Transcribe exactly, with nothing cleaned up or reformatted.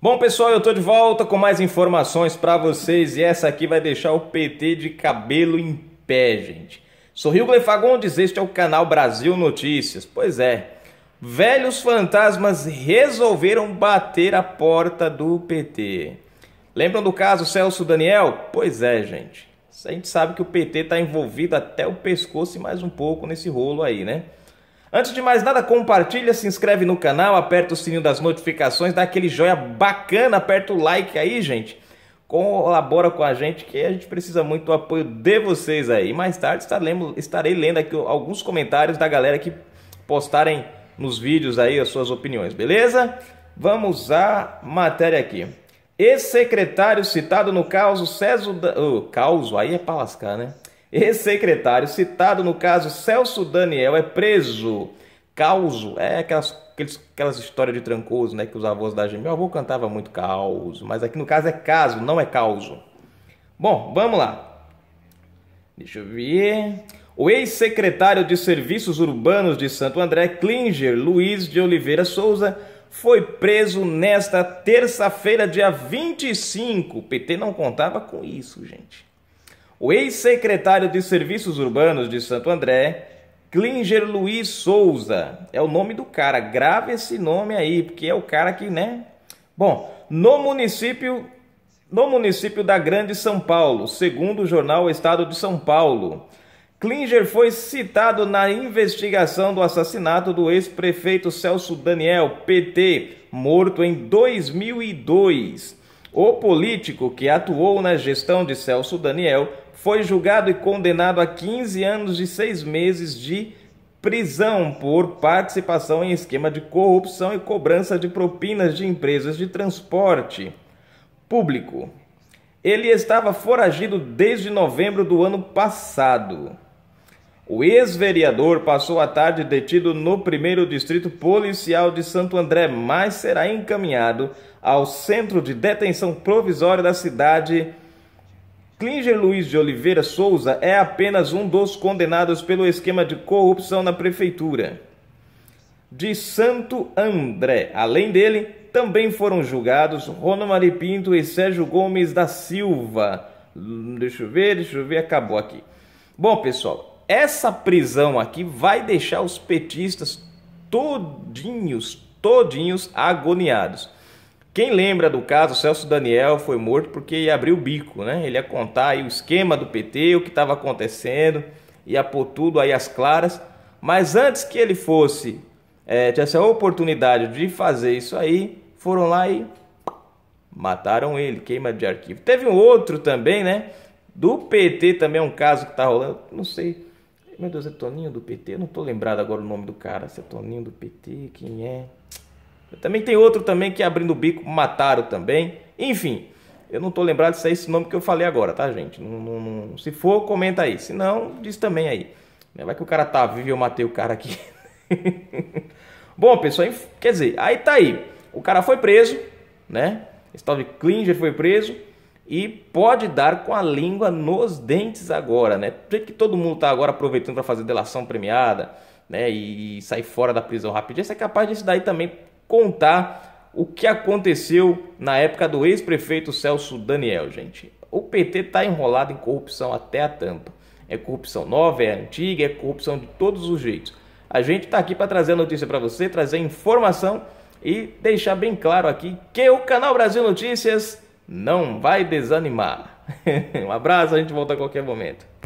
Bom, pessoal, eu tô de volta com mais informações para vocês e essa aqui vai deixar o P T de cabelo em pé, gente. Sou Rio Glefagundes, este é o canal Brasil Notícias. Pois é, velhos fantasmas resolveram bater a porta do P T. Lembram do caso Celso Daniel? Pois é, gente. A gente sabe que o P T tá envolvido até o pescoço e mais um pouco nesse rolo aí, né? Antes de mais nada, compartilha, se inscreve no canal, aperta o sininho das notificações, dá aquele joia bacana, aperta o like aí, gente. Colabora com a gente, que a gente precisa muito do apoio de vocês aí. E mais tarde estarei lendo aqui alguns comentários da galera que postarem nos vídeos aí as suas opiniões, beleza? Vamos à matéria aqui. Ex-secretário citado no caso César... Oh, causo, aí é pra lascar, né? Ex-secretário citado no caso Celso Daniel é preso. Causo é aquelas, aquelas, aquelas histórias de trancoso, né, que os avós da gente... Meu avô cantava muito causo, mas aqui no caso é caso, não é causo. Bom, vamos lá. Deixa eu ver... O ex-secretário de Serviços Urbanos de Santo André, Klinger Luiz de Oliveira Souza, foi preso nesta terça-feira, dia vinte e cinco. O P T não contava com isso, gente. O ex-secretário de Serviços Urbanos de Santo André, Klinger Luiz Souza, é o nome do cara, grave esse nome aí, porque é o cara que, né? Bom, no município, no município da Grande São Paulo, segundo o jornal Estado de São Paulo, Klinger foi citado na investigação do assassinato do ex-prefeito Celso Daniel, P T, morto em dois mil e dois. O político que atuou na gestão de Celso Daniel foi julgado e condenado a quinze anos e seis meses de prisão por participação em esquema de corrupção e cobrança de propinas de empresas de transporte público. Ele estava foragido desde novembro do ano passado. O ex-vereador passou a tarde detido no primeiro Distrito Policial de Santo André, mas será encaminhado ao Centro de Detenção Provisória da cidade. Klinger Luiz de Oliveira Souza é apenas um dos condenados pelo esquema de corrupção na Prefeitura de Santo André. Além dele, também foram julgados Ronaldo Mari Pinto e Sérgio Gomes da Silva. Deixa eu ver, deixa eu ver, acabou aqui. Bom, pessoal, essa prisão aqui vai deixar os petistas todinhos, todinhos agoniados. Quem lembra do caso Celso Daniel foi morto porque abriu o bico, né? Ele ia contar aí o esquema do P T, o que estava acontecendo, ia pôr tudo aí às claras. Mas antes que ele fosse, é, tivesse a oportunidade de fazer isso aí, foram lá e mataram ele, queima de arquivo. Teve um outro também, né? Do P T também é um caso que tá rolando, não sei... Meu Deus, é Toninho do P T? Eu não tô lembrado agora o nome do cara. Se é Toninho do P T, quem é? Também tem outro também que abrindo o bico mataram também. Enfim, eu não tô lembrado se é esse nome que eu falei agora, tá, gente? Não, não, não... Se for, comenta aí. Se não, diz também aí. Vai que o cara tá vivo e eu matei o cara aqui. Bom, pessoal, quer dizer, aí tá aí. O cara foi preso, né? Esse tal de Klinger foi preso. E pode dar com a língua nos dentes agora, né? Do jeito que todo mundo tá agora aproveitando para fazer delação premiada, né? E sair fora da prisão rapidinho. Isso é capaz disso daí também contar o que aconteceu na época do ex-prefeito Celso Daniel, gente. O P T tá enrolado em corrupção até a tampa. É corrupção nova, é antiga, é corrupção de todos os jeitos. A gente tá aqui para trazer a notícia para você, trazer informação e deixar bem claro aqui que o canal Brasil Notícias... não vai desanimar. Um abraço, a gente volta a qualquer momento.